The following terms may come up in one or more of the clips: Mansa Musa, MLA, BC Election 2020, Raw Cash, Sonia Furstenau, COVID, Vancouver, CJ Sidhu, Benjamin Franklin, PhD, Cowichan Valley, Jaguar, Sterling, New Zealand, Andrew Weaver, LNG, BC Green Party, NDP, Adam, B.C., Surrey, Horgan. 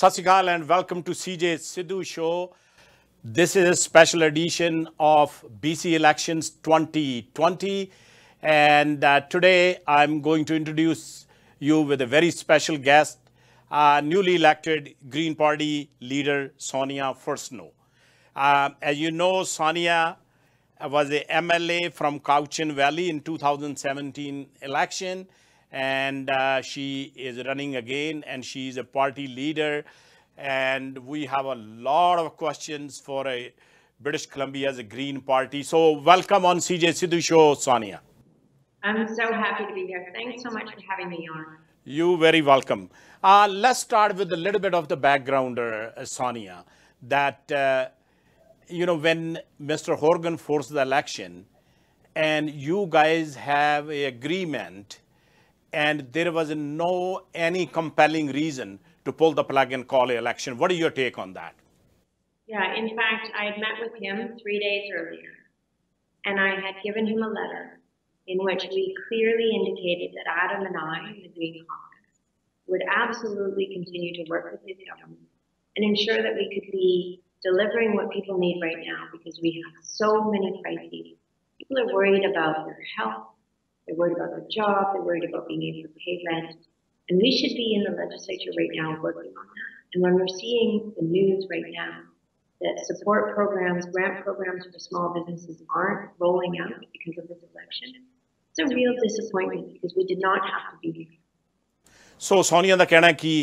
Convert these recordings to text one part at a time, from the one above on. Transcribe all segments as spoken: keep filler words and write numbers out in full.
Sat Sri Akal and welcome to C J Sidhu show. This is a special edition of B C Elections twenty twenty, and uh, today I'm going to introduce you with a very special guest, uh, newly elected Green Party leader Sonia Furstenau. Uh, as you know, Sonia was a M L A from Cowichan Valley in two thousand seventeen election. And uh, she is running again, and she is a party leader, and we have a lot of questions for a British Columbia's a Green Party. So welcome on C J Sidhu show, Sonia. I'm so happy to be here. Thanks so much for having me on. You're very welcome. Uh, let's start with a little bit of the background, uh, Sonia, that, uh, you know, when Mister Horgan forced the election and you guys have an agreement, and there was no any compelling reason to pull the plug and call an election. What is your take on that? Yeah, in fact, I had met with him three days earlier, and I had given him a letter in which we clearly indicated that Adam and I, the Green Caucus, would absolutely continue to work with his government and ensure that we could be delivering what people need right now, because we have so many crises. People are worried about their health. They're worried about their job, they're worried about being able to pay rent. And we should be in the legislature right now working on that. And when we're seeing the news right now that support programs, grant programs for small businesses aren't rolling out because of this election, it's a real disappointment because we did not have to be here. So Sonia ਦਾ ਕਹਿਣਾ ਕਿ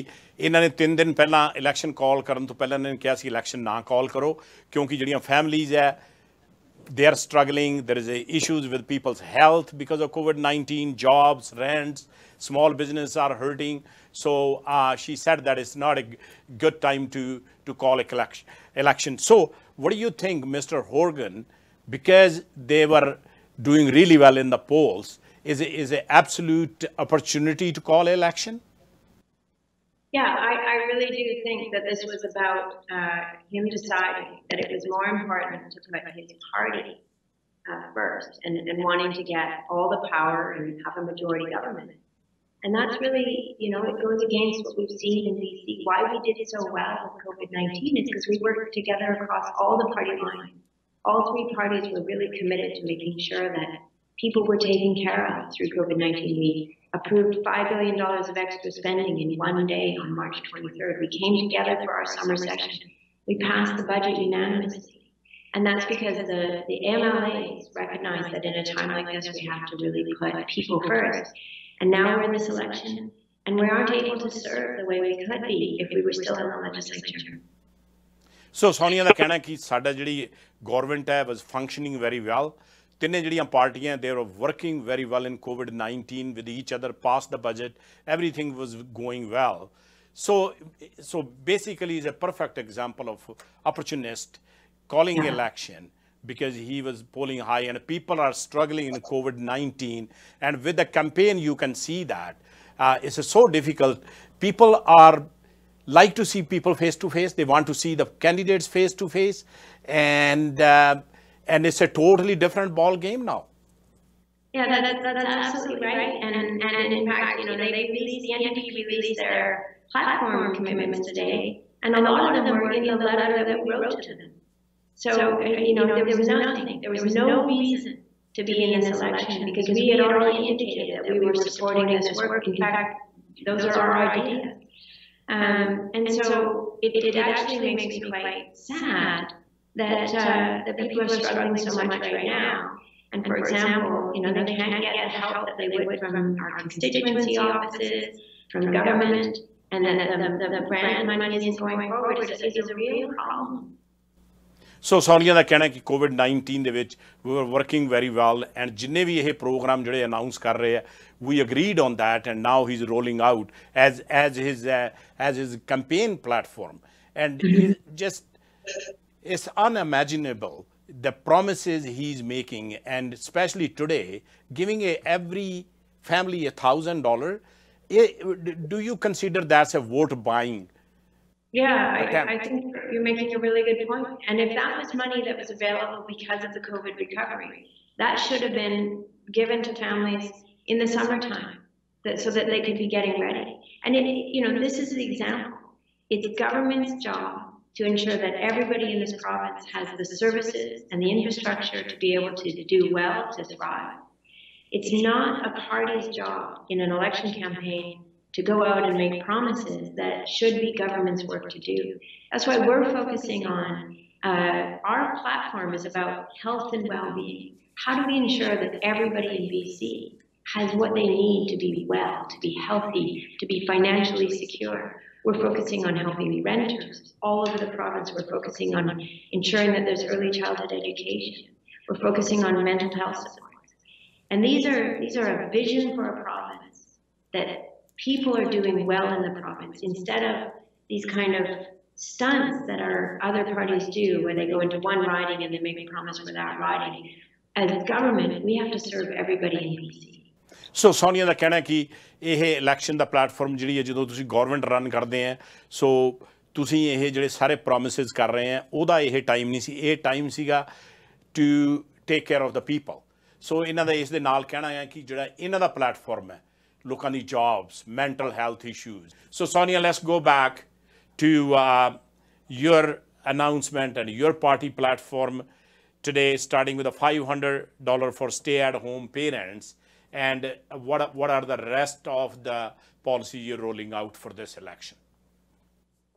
ਇਹਨਾਂ ਨੇ ਤਿੰਨ ਦਿਨ ਪਹਿਲਾਂ election ਕਾਲ ਕਰਨ ਤੋਂ ਪਹਿਲਾਂ ਇਹਨਾਂ ਨੇ ਕਿਹਾ ਸੀ ਇਲੈਕਸ਼ਨ ਨਾ ਕਾਲ ਕਰੋ ਕਿਉਂਕਿ ਜਿਹੜੀਆਂ ਫੈਮਲੀਜ਼ ਹੈ they are struggling. There is a issues with people's health because of COVID nineteen, jobs, rents, small businesses are hurting. So uh, she said that it's not a good time to, to call a election. So what do you think, Mister Horgan, because they were doing really well in the polls, is it, is an absolute opportunity to call an election? Yeah, I, I really do think that this was about uh, him deciding that it was more important to put his party uh, first and, and wanting to get all the power and have a majority government. And that's really, you know, it goes against what we've seen in B C. Why we did so well with COVID nineteen is because we worked together across all the party lines. All three parties were really committed to making sure that people were taken care of through COVID nineteen. We approved five billion dollars of extra spending in one day on March twenty-third. We came together for our summer session. We passed the budget unanimously. And that's because the, the M L As recognize that in a time like this, we have to really put people first. And now we're in this election, and we aren't able to serve the way we could be if we were still in the legislature. So Sonia ਦਾ ਕਹਿਣਾ ਕਿ ਸਾਡਾ ਜਿਹੜੀ government ਹੈ was functioning very well. ਤਿੰਨੇ ਜਿਹੜੀਆਂ ਪਾਰਟੀਆਂ they were working very well in COVID nineteen with each other, passed the budget, everything was going well. So so basically is a perfect example of opportunist calling yeah. election because he was polling high and people are struggling in COVID nineteen, and with the campaign you can see that uh, it's so difficult. People are like to see people face to face, they want to see the candidates face to face, and uh, And it's a totally different ball game now. Yeah, that, that, that's, that's absolutely right. right. And, and, and in fact, you know, they, they released, the N D P released their platform commitments today, and a lot of them were in the letter that we wrote to them. So, so you know, there was nothing, there was no reason to be in this election because we had already indicated that we were supporting this work. In fact, those are our ideas. Um, and so it, it actually makes me quite sad that, uh, that people are struggling so much right now. And for example, you know, they can't get the help that they would from our constituency offices, from government, and then the, the, the grant money isn't going forward. It's, it's a real problem. So Sonia ਦਾ ਕਹਿਣਾ ਕਿ COVID nineteen ਦੇ ਵਿੱਚ we were working very well, and ਜਿੰਨੇ ਵੀ ਇਹ programme ਜਿਹੜੇ announce ਕਰ ਰਹੇ ਆ we agreed on that, and now he's rolling out as as his uh, as his campaign platform, and he's just it's unimaginable, the promises he's making, and especially today, giving a, every family a thousand dollars. Do you consider that's a vote buying? Yeah, I, I think you're making a really good point. And if that was money that was available because of the COVID recovery, that should have been given to families in the summertime that, so that they could be getting ready. And, it, you know, this is an example. It's government's job to ensure that everybody in this province has the services and the infrastructure to be able to do well, to thrive. It's not a party's job in an election campaign to go out and make promises that should be government's work to do. That's why we're focusing on, uh, our platform is about health and well-being. How do we ensure that everybody in B C has what they need to be well, to be healthy, to be financially secure? We're focusing on helping renters. All over the province, we're focusing on ensuring that there's early childhood education. We're focusing on mental health support. And these are, these are a vision for a province that people are doing well in the province, instead of these kind of stunts that our other parties do, where they go into one riding and they make a promise for that riding. As government, we have to serve everybody in B C. So Sonia da kehna ki eh election da platform jehdi hai jadon tusi government run karde hain, so tusi eh jehde sare promises kar rahe hain, oda eh time nahi si, eh time siga to take care of the people. So inna da is de naal kehna hai ki jehda inna da platform hai look on the jobs, mental health issues. So Sonia, let's go back to uh, your announcement and your party platform today, starting with a five hundred dollars for stay at home parents. And what, what are the rest of the policy you're rolling out for this election?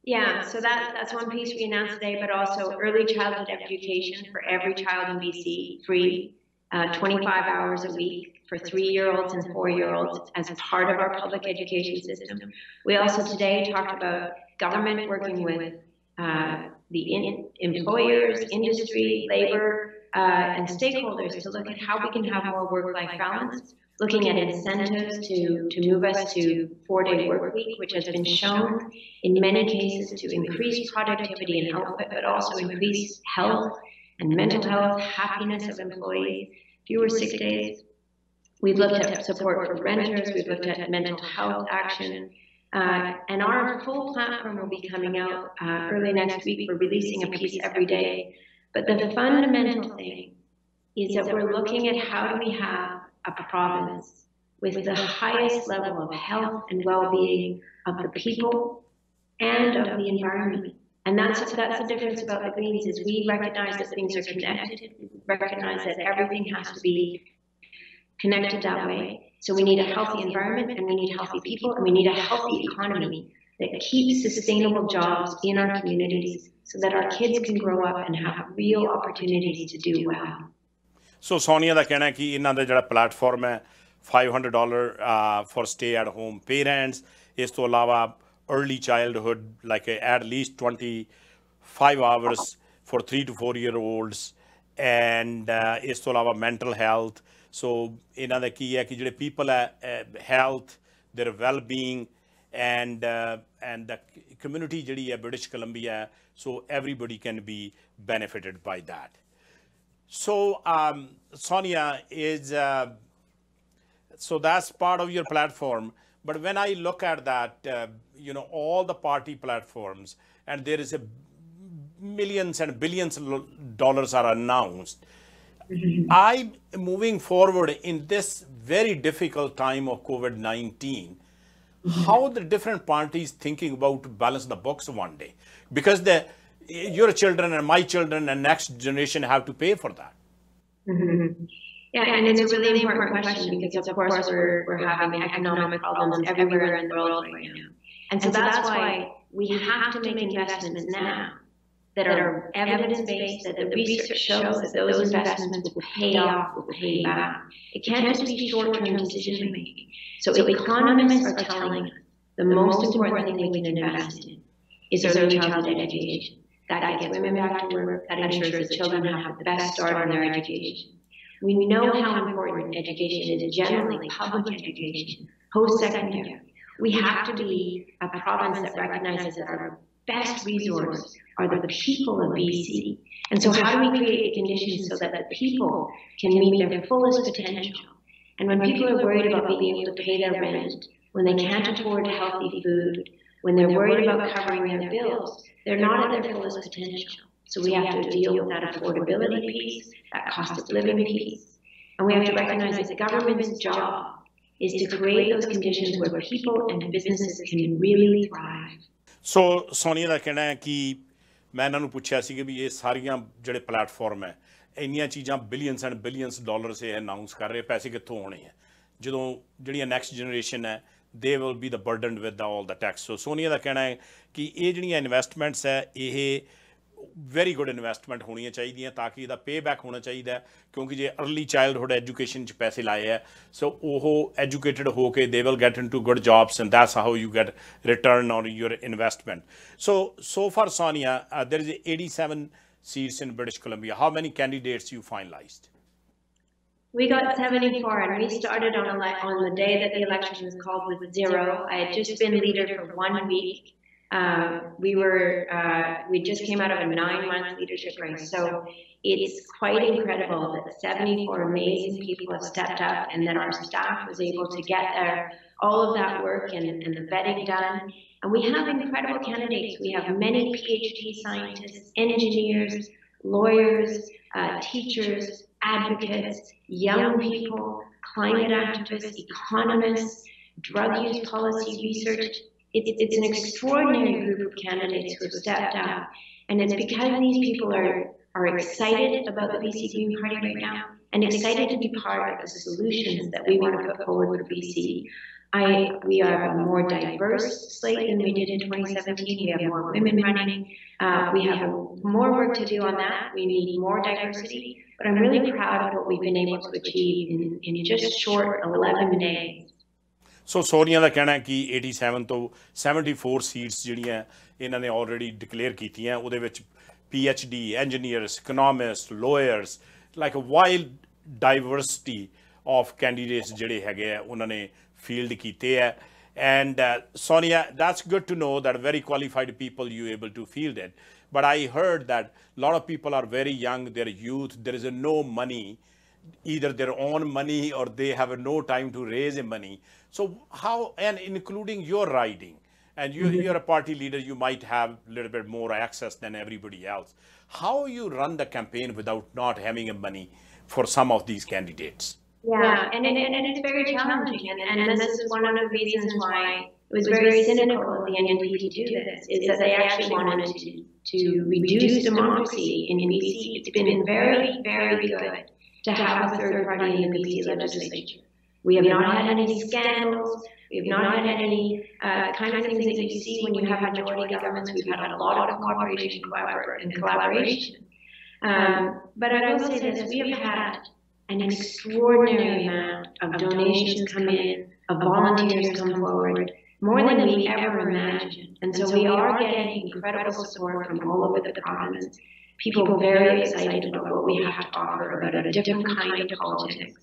Yeah, so that, that's one piece we announced today, but also early childhood education for every child in B C, free, uh, twenty-five hours a week for three-year-olds and four-year-olds as part of our public education system. We also today talked about government working with uh, the in employers, industry, labor, uh, and stakeholders to look at how we can have more work-life balance. Looking at incentives to, to move us to four-day work week, which has been shown in many cases to increase productivity and output, but also increase health and mental health, happiness of employees, fewer sick days. We've looked at support for renters, we've looked at mental health action, uh, and our full platform will be coming out uh, early next week. We're releasing a piece every day. But the fundamental thing is that we're looking at how do we have a province with the highest level of health and well-being of the people and of the environment. And that's, that's the difference about the Greens, is we recognize that things are connected, we recognize that everything has to be connected that way. So we need a healthy environment, and we need healthy people, and we need a healthy economy that keeps sustainable jobs in our communities so that our kids can grow up and have real opportunities to do well. So Sonia da kehna hai ki inna da jehda platform hai five hundred dollars uh, for stay at home parents, is to alawa early childhood, like a, at least twenty-five hours for three to four year olds, and uh, is to alawa mental health. So inna da ki hai ki jehde people hai, uh, health, their well being, and uh, and the community jehdi hai British Columbia, so everybody can be benefited by that. So, um, Sonia, is, uh, so that's part of your platform. But when I look at that, uh, you know, all the party platforms, and there is a millions and billions of dollars are announced. Mm-hmm. I'm moving forward in this very difficult time of COVID nineteen. Mm-hmm. How the different parties thinking about to balance the books one day? Because the your children and my children and next generation have to pay for that. Mm-hmm. Yeah, and, and it's, it's a really important, important question, because of course we're, we're having economic problems everywhere in the world right now. And so, and so that's, that's why we have to make investments now that are evidence-based, that the research shows that those investments will pay off, will pay back. It can't just be short-term decision-making. So, so economists are telling us the most important thing we can invest in is early childhood education. That, that gets women back to work, that ensures that children have the best start on their education. We know how important education is, generally public education, post-secondary. We have to be a province that recognizes that our best resource are the people of B C. And so how do we create conditions so that the people can meet their fullest potential? And when people are worried about being able to pay their rent, when they can't afford healthy food, when they're worried about covering their bills, they're not at their fullest potential. So we have to deal with that affordability piece, that cost of living piece. And we have to recognize that the government's job is to create those conditions where people and businesses can really thrive. सो सोनिया का कहना है कि मैं इन्होंने पूछा सी कि भी ये सारिया जोड़े प्लेटफॉर्म है इनिया चीज़ा बिलियनस एंड बिलियनस डॉलर से अनाउंस कर रहे पैसे कितों होने हैं जो जी नैक्सट जनरेशन है they will be the burden with all the tax. So Sonia का कहना है कि ये जोड़िया इन्वेस्टमेंट्स है ये वेरी गुड इन्वेस्टमेंट होनी चाहिए ताकि इसका पे बैक होना चाहिए क्योंकि जो अर्ली चाइल्डहुड एजुकेशन पैसे लाए है सो वो एजुकेटेड हो के they will get into good jobs and that's how you get return on your investment. So so for Sonia there is eighty-seven seats in British Columbia. How many candidates you finalized? We got seventy-four, and we started on, a, on the day that the election was called with zero. I had just been leader for one week. Uh, we were uh, we just came out of a nine-month leadership race, so it's quite incredible that seventy-four amazing people have stepped up, and that our staff was able to get there, all of that work and, and the vetting done. And we have incredible candidates. We have many PhD scientists, engineers, lawyers, uh, teachers, advocates, young people, climate activists, economists, drug use policy research. It's, it's an extraordinary group of candidates who have stepped up, and it's because these people are, are excited about the B C Green Party right now and excited to be part of the solutions that we want to put forward for B C. I, we are a more diverse slate than we did in twenty seventeen. We have more women running. Uh, we have more work to do on that. We need more diversity, but I'm really proud of what we've been able to achieve in, in just short eleven days. So Sonia का कहना है कि eighty-seven तो seventy-four seats जिहड़ियां इन्होंने already declare की उहदे विच P H D engineers economist lawyers like wild diversity of candidates जिहड़े हैगे उन्होंने फील्ड कीते है and Sonia that's good to know that very qualified people you able to field it but I heard that lot of people are very young their youth there is no money either their own money or they have no time to raise money. So how, and including your riding, and you, mm-hmm. you're a party leader, you might have a little bit more access than everybody else. How you run the campaign without not having money for some of these candidates? Yeah, and, and, and it's very challenging. And, and, and this is one of the reasons why it was very cynical of the N D P to do this, is that they actually wanted to, to reduce democracy in B C. It's been very, very good to have a third party in the B C legislature. We have not had any scandals. We have not had any uh, kind of things that you see when you have majority governments. We've had a lot of cooperation and collaboration. Um, but I will say this, we have had an extraordinary amount of donations come in, of volunteers come forward, more than we ever imagined. And so we are getting incredible support from all over the province. People very excited about what we have to offer, about a different kind of politics.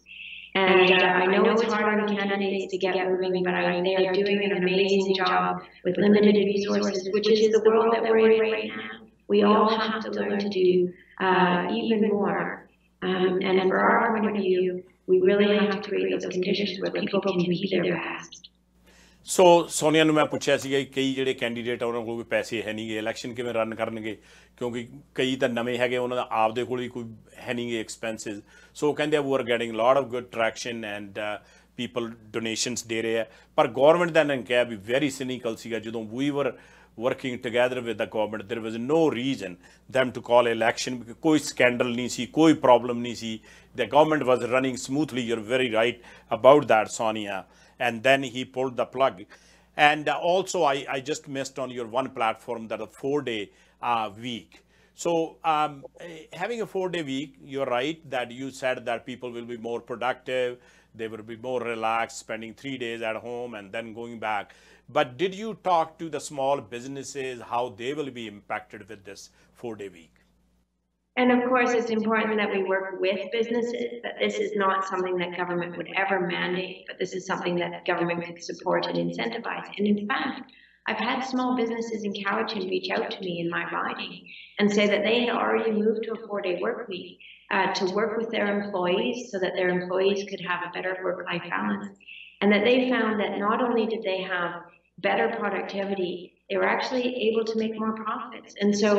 And uh, I know it's hard on candidates to get moving, but I mean, they are doing an amazing job with limited resources, which is the world that we're in right now. We all have to learn to do uh, even more. Um, and for our point of view, we really have to create those conditions where people can be their best. So Sonia ने मैं पूछा सी कई जोड़े candidate उन्होंने कोई पैसे है नहीं गए इलैक्शन किवें रन करनगे क्योंकि कई तो नवे है उन्होंने आपदे कोल ही कोई है नहीं गए एक्सपेंसिज सो कहते वो are getting lot of good traction and people donations दे रहे हैं पर गौरमेंट का इन्होंने कहा भी वेरी सिनिकल सीगा जो we were working together with the government there was no reason them to call election कोई स्कैंडल नहीं सी कोई प्रॉब्लम नहीं सी the government was running smoothly you are very right about that Sonia and then he pulled the plug and uh, also I, I just missed on your one platform that a four-day uh, week. So um, having a four-day week, you're right that you said that people will be more productive, they will be more relaxed, spending three days at home and then going back. But did you talk to the small businesses, how they will be impacted with this four-day week? And of course, it's important that we work with businesses, that this is not something that government would ever mandate, but this is something that government could support and incentivize. And in fact, I've had small businesses in Cowichan reach out to me in my riding and say that they had already moved to a four-day work week uh, to work with their employees so that their employees could have a better work-life balance. And that they found that not only did they have better productivity, they were actually able to make more profits. And so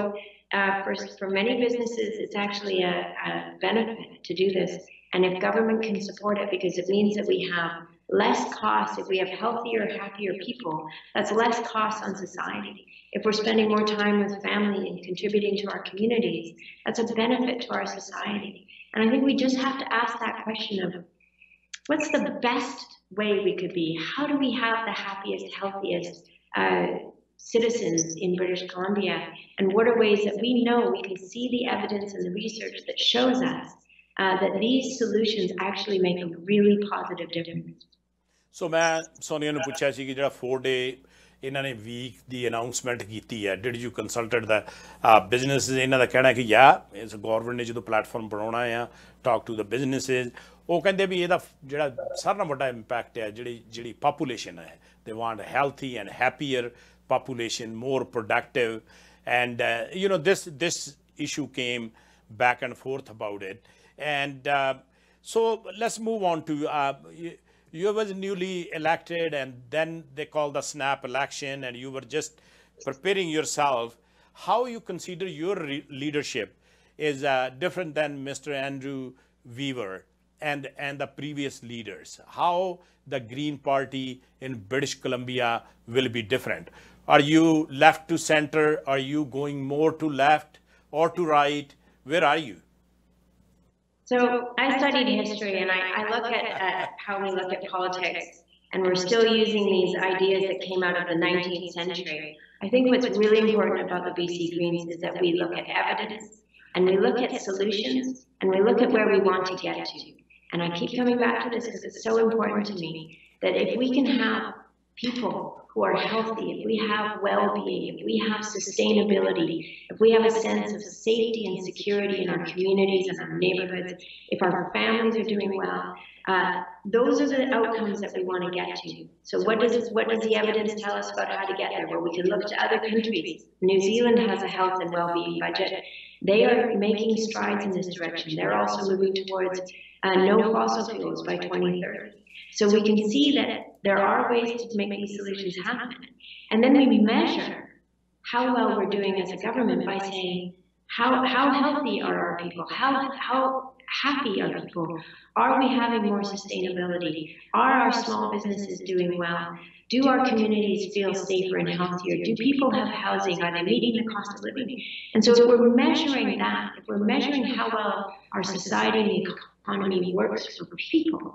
Uh, for, for many businesses, it's actually a, a benefit to do this. And if government can support it, because it means that we have less cost. If we have healthier, happier people, that's less cost on society. If we're spending more time with family and contributing to our communities, that's a benefit to our society. And I think we just have to ask that question of what's the best way we could be? How do we have the happiest, healthiest uh, citizens in British Columbia? And what are ways that we know we can see the evidence and the research that shows us Uh, that these solutions actually make a really positive difference. So, मैं सोनिया ने पूछा सी कि जरा four day इन्हें ने week दी announcement की थी है. Did you consulted the uh, businesses? इन्हें तो कहना है कि या इस government ने जो तो platform बनाना है या talk to the businesses. वो कहने भी ये दा जरा सारा बड़ा impact है जड़ी जड़ी population है. They want a healthy and happier population, more productive, and uh, you know this this issue came back and forth about it. And uh, so let's move on to uh, you, you was newly elected, and then they called the snap election, and you were just preparing yourself. How you consider your leadership is uh, different than Mister Andrew Weaver and and the previous leaders. How the Green Party in British Columbia will be different? Are you left to center? Are you going more to left or to right? Where are you? So I studied history, and I, I look at uh, how we look at politics, and we're still using these ideas that came out of the nineteenth century. I think what's really important about the B C Greens is that we look at evidence, and we look at solutions, and we look at where we want to get to. And I keep coming back to this because it's so important to me, that if we can have people who are healthy, if we have well-being, if we have sustainability, if we have a sense of safety and security in our communities and our neighborhoods, if our families are doing well, uh, those are the outcomes that we want to get to. So what does, what does the evidence tell us about how to get there? Well, we can look to other countries. New Zealand has a health and well-being budget. They are making strides in this direction. They're also moving towards uh, no fossil fuels by twenty thirty. So we can see that there are ways to make these solutions happen. And then we measure how well we're doing as a government by saying, how, how healthy are our people? How, how happy are people? Are we having more sustainability? Are our small businesses doing well? Do our communities feel safer and healthier? Do people have housing? Are they meeting the cost of living? And so if we're measuring that, if we're measuring how well our society and the economy works for people,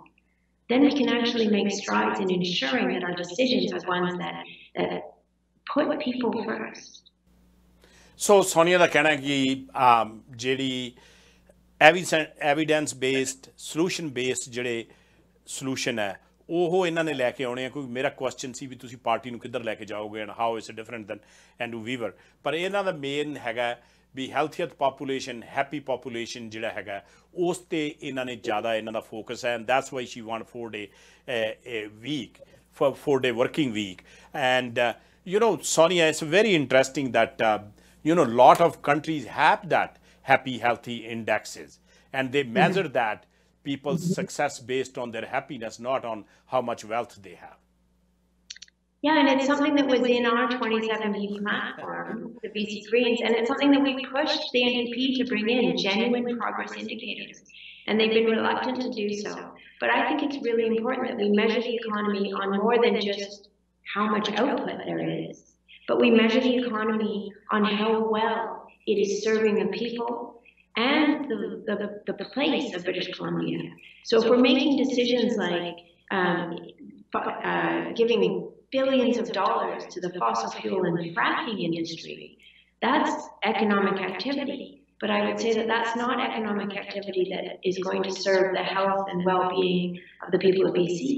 then we can actually make strides in ensuring that our decisions are ones that, that put people first. So, Sonia da kehna hai ki jehdi evidence-based, solution-based jehde solution hai, oh inna ne leke aune hai, kyunki mera question si bhi tusi party nu kidhar leke jaoge and how is it different than Andrew Weaver. Par inna da main hega ਵੀ healthier population happy population ਜਿਹੜਾ ਹੈਗਾ ਉਸ ਤੇ ਇਹਨਾਂ ਨੇ ਜ਼ਿਆਦਾ ਇਹਨਾਂ ਦਾ ਫੋਕਸ ਹੈ and that's why she want four day week for four day working week and you know Sonia it's very interesting that you know lot of countries have that happy healthy indexes and they measure that people's success based on their happiness not on how much wealth they have. Yeah, and it's something that was in our twenty seventeen platform, the B C Greens, and it's something that we pushed the N D P to bring in, genuine progress indicators, and they've been reluctant to do so. But I think it's really important that we measure the economy on more than just how much output there is, but we measure the economy on how well it is serving the people and the, the, the place of British Columbia. So if we're making decisions like um, uh, giving billions of dollars to the fossil fuel and fracking industry, that's economic activity. But I would say that that's not economic activity that is going to serve the health and well-being of the people of B C.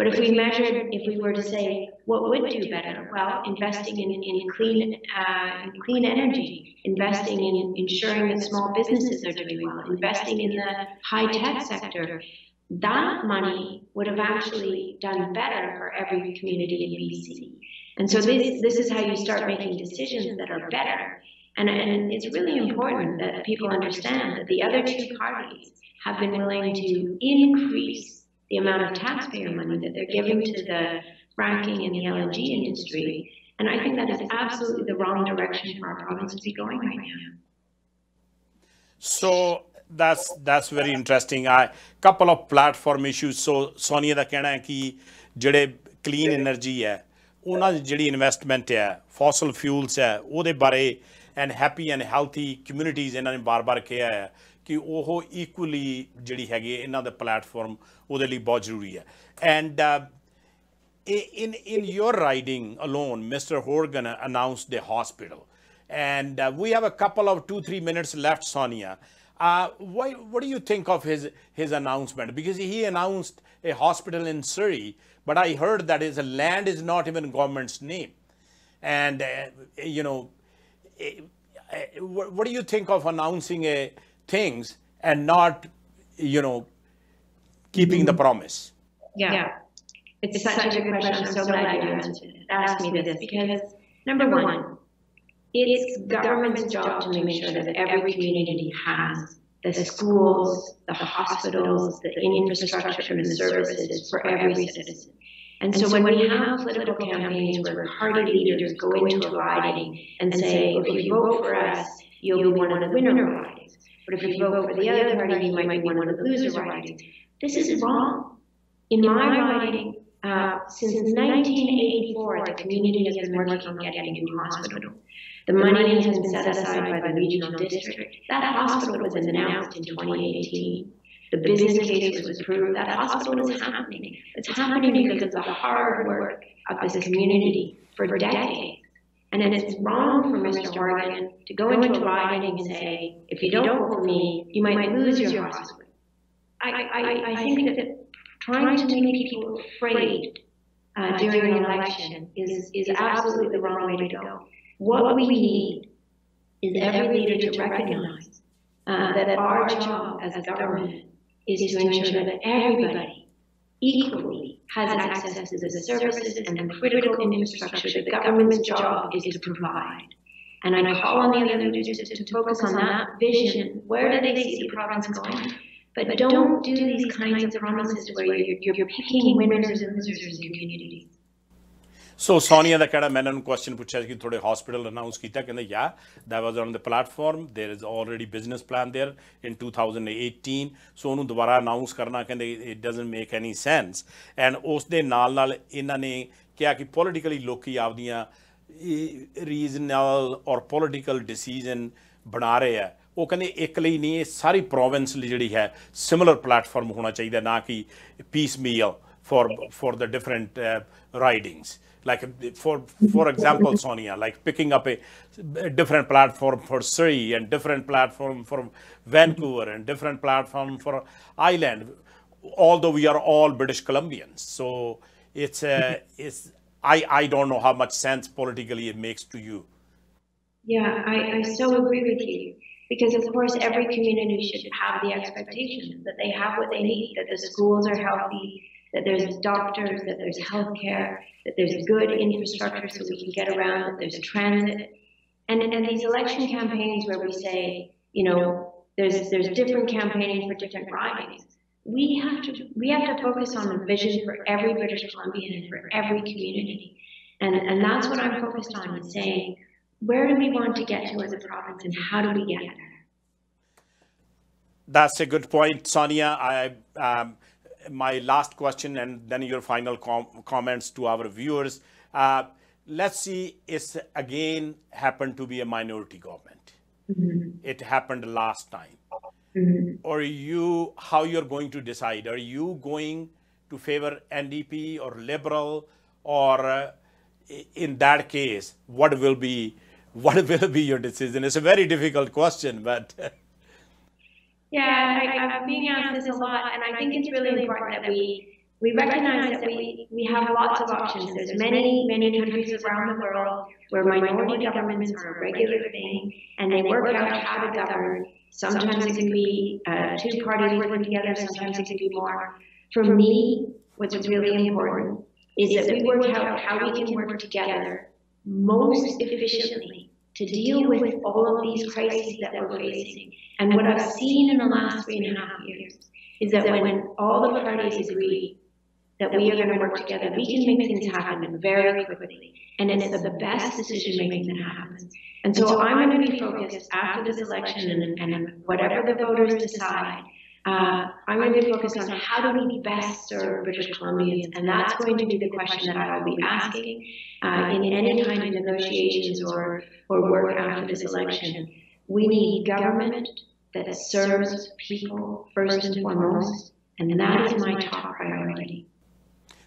But if we measured, if we were to say, what would do better? Well, investing in, in, clean, uh, in clean energy, investing in ensuring that small businesses are doing well, investing in the high-tech sector, that money would have actually done better for every community in B C. And so this, this is how you start making decisions that are better. And, and it's really important that people understand that the other two parties have been willing to increase the amount of taxpayer money that they're giving to the fracking and the L N G industry. And I think that is absolutely the wrong direction for our province to be going right now. So that's that's very interesting. I couple of platform issues. So Sonia da kehna hai ki jede clean energy hai, ਉਹਨਾਂ ਦੀ ਜਿਹੜੀ investment ਹੈ fossil fuels ਹੈ ਉਹਦੇ ਬਾਰੇ and happy and healthy communities ਇਹਨਾਂ ਨੇ ਬਾਰ-ਬਾਰ ਕਿਹਾ ਹੈ ਕਿ ਉਹ ਇਕੁਅਲੀ ਜਿਹੜੀ ਹੈਗੀ ਇਹਨਾਂ ਦਾ ਪਲੈਟਫਾਰਮ ਉਹਦੇ ਲਈ ਬਹੁਤ ਜ਼ਰੂਰੀ ਹੈ and in in your riding alone mister Horgan announced the hospital and we have a couple of two three minutes left Sonia why what do you think of his his announcement because he announced a hospital in Surrey. But I heard that is a land is not even government's name, and uh, you know, what do you think of announcing a things and not, you know, keeping the promise? Yeah, yeah. It's, it's such, such a good question. question. I'm so glad you answered. Asked me this because number one, it's government's job to make sure that every community has the schools, the hospitals, the infrastructure and the services for every citizen. And so when we have political campaigns where party leaders go into riding and say, well, if you vote for us, you'll be one of the winner ridings. But if you vote for the other party, you might be one of the loser ridings. This is wrong. In my riding, uh, since nineteen eighty-four, the community has been working on getting a new hospital. The money has been set aside by the regional district. That hospital was announced in twenty eighteen. The business case was approved. That hospital is happening. It's happening because of the hard work of this community for decades. And then it's wrong for Mister Horgan to go into a riding and say, if you don't vote for me, you might lose your hospital. I, I, I think that trying to make people afraid uh, during an election is, is absolutely the wrong way to go. What we need is every leader to recognize uh, that our job as a government is to ensure that everybody equally has access to the services and the critical infrastructure the government's job is to provide. And I call on the other leaders to focus on that vision. Where do they see the province going? But don't do these kinds of promises where you're, you're picking winners and losers in your community. So Sonia, the kind of question put that you through hospital announced that yeah, that was on the platform. There is already business plan there in two thousand eighteen. So no, dwara announce karna it doesn't make any sense. And us de naal naal inna ne kya ki politically loki avdiyan reasonable or political decision bana rahe hai. ਉਹ ਕਹਿੰਦੇ ਇੱਕ ਲਈ ਨਹੀਂ ਇਹ ਸਾਰੀ province ਲਈ ਜਿਹੜੀ ਹੈ similar platform ਹੋਣਾ ਚਾਹੀਦਾ ਨਾ ਕਿ piecemeal for for the different ridings like for for example Sonia like picking up a different platform for Surrey and different platform for Vancouver and different platform for island although we are all British Columbians so it's it's I I don't know how much sense politically it makes to you yeah I I so agree with you. Because, of course, every community should have the expectation that they have what they need, that the schools are healthy, that there's doctors, that there's health care, that there's good infrastructure so we can get around, that there's transit. And in these election campaigns where we say, you know, there's, there's different campaigning for different ridings, we have to, we have to focus on the vision for every British Columbian and for every community. And, and that's what I'm focused on, is saying, where do we want to get to as a province and how do we get there? That's a good point, Sonia. I, um, my last question and then your final com comments to our viewers. Uh, let's see, it's again happened to be a minority government. Mm-hmm. It happened last time. Mm-hmm. Or you, how you're going to decide? Are you going to favor N D P or Liberal or uh, in that case, what will be What will be your decision? It's a very difficult question, but... Yeah, I, I'm being asked this a lot, and I think it's really important that we, we recognize that we, we have lots of options. There's many, many countries around the world where minority governments are a regular thing, and they work out how to govern. Sometimes it can be uh, two parties working together, sometimes it can be more. For me, what's really important is that we work out how we can work together most efficiently to deal with all of these crises that we're facing. And what I've seen in the last three and a half years is that when all the parties agree that we are going to work together. We can make things happen very quickly, and it's the best decision-making that happens. And so I'm going to be focused after this election, and, and whatever the voters decide, uh, I'm going to be focused on how do we best serve British Columbians, and that's going to be the question that I will be asking uh, in any kind of negotiations or, or work after this election. We need government that serves people first and foremost, and that is my top priority.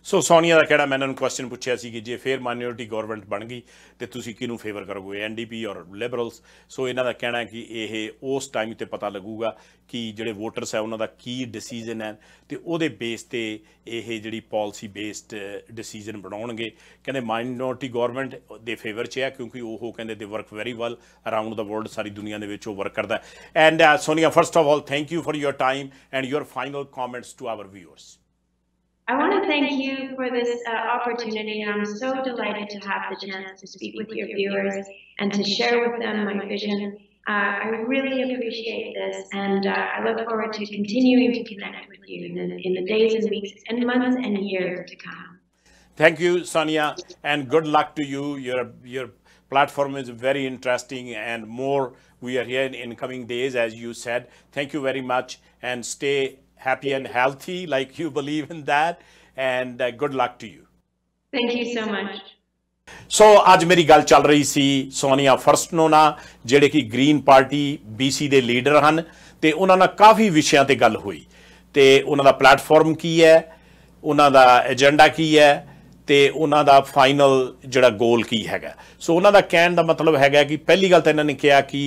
So Sonia ਦਾ ਕਿਹੜਾ ਮੈਨੂੰ question ਪੁੱਛਿਆ ਸੀ ਕਿ ਜੇ ਫੇਰ minority government ਬਣ ਗਈ ਤੇ ਤੁਸੀਂ ਕਿਹਨੂੰ ਫੇਵਰ ਕਰੋਗੇ, ਐਨਡੀਪੀ ਔਰ ਲਿਬਰਲਸ? ਸੋ ਇਹਨਾਂ ਦਾ ਕਹਿਣਾ ਕਿ ਇਹ ਉਸ ਟਾਈਮ ਤੇ ਪਤਾ ਲੱਗੂਗਾ ਕਿ ਜਿਹੜੇ ਵੋਟਰਸ ਹੈ ਉਹਨਾਂ ਦਾ ਕੀ ਡਿਸੀਜਨ ਹੈ ਤੇ ਉਹਦੇ ਬੇਸ ਤੇ ਇਹ ਜਿਹੜੀ ਪਾਲਿਸੀ ਬੇਸਡ ਡਿਸੀਜਨ ਬਣਾਉਣਗੇ। ਕਹਿੰਦੇ ਮਾਈਨੋਰਿਟੀ ਗਵਰਨਮੈਂਟ ਦੇ ਫੇਵਰ 'ਚ ਹੈ ਕਿਉਂਕਿ ਉਹ ਕਹਿੰਦੇ they work very well around the world, ਸਾਰੀ ਦੁਨੀਆ ਦੇ ਵਿੱਚ ਉਹ ਵਰਕ ਕਰਦਾ। And Sonia, first of all thank you for your time and your final comments to our viewers. I want to thank you for this uh, opportunity, and I'm so delighted to have the chance to speak with your viewers and to share with them my vision. Uh, I really appreciate this, and uh, I look forward to continuing to connect with you in the, in the days and weeks and months and years to come. Thank you, Sonia, and good luck to you. Your, your platform is very interesting, and more we are here in, in coming days, as you said. Thank you very much, and stay happy and healthy, like you believe in that, and uh, good luck to you. Thank you so much. So आज मेरी गल चल रही सी सोनिया फर्स्टनो नाल, जेडे कि green party BC दे leader हन, ते उन्हां नाल काफ़ी विषयां ते गल होई, ते उन्हां दा प्लेटफॉर्म की है, उन्हां दा एजेंडा की है, ते उन्हां दा फाइनल जिहड़ा गोल की हैगा। सो उन्हां दा कहण दा मतलब हैगा कि पहली गल तां इन्हां ने कहा कि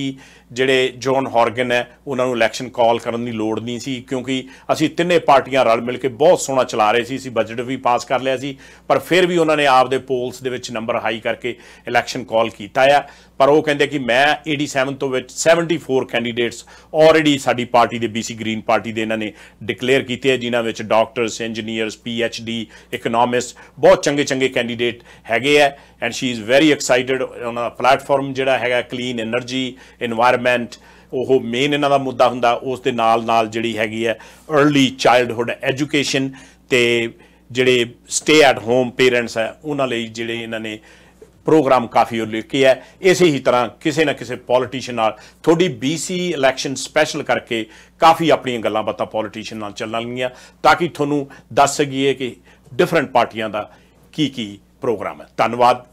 जिहड़े जॉन हॉर्गन है उन्हां नूं इलैक्शन कॉल करन दी लोड़ नहीं सी, क्योंकि असीं तिन्ने पार्टियां रल मिल के बहुत सोहना चला रहे सी, असीं बजट भी पास कर लिया सी, पर फिर भी उन्हां ने आपदे पोल्स दे विच नंबर हाई करके इलैक्शन कॉल कीता है। पर वो कहते कि मैं eighty-seven तो विच seventy-four कैंडीडेट्स ऑलरेडी साडी पार्टी दे बीसी ग्रीन पार्टी दे इन्हां ने डिकलेयर कीते है, जिन्हां विच doctors, engineers, P H D, economist, बहुत चंगे चंगे कैंडीडेट हैगे है। And she is very excited. उन्हां दा प्लेटफॉर्म जिहड़ा हैगा क्लीन एनर्जी, एनवायरमेंट, ਉਹ ਮੇਨ ਇਹਨਾਂ ਦਾ ਮੁੱਦਾ ਹੁੰਦਾ। ਉਸ ਦੇ ਨਾਲ ਨਾਲ ਜਿਹੜੀ ਹੈਗੀ ਹੈ अर्ली ਚਾਈਲਡਹੁੱਡ ਐਜੂਕੇਸ਼ਨ ਤੇ ਜਿਹੜੇ ਸਟੇ ਐਟ ਹੋਮ ਪੇਰੈਂਟਸ ਹੈ ਉਹਨਾਂ ਲਈ ਜਿਹੜੇ ਇਹਨਾਂ ਨੇ प्रोग्राम काफ़ी उल्लेखी है। इसे ही तरह किसी न किसी पॉलिटिशियन नाल थोड़ी बीसी इलैक्शन स्पैशल करके काफ़ी अपनी गल्लां बातां पॉलिटिशियन नाल चलणगियां ताकि तुहानूं दस सकिए कि डिफरेंट पार्टियां दा की की प्रोग्राम है। धन्नवाद।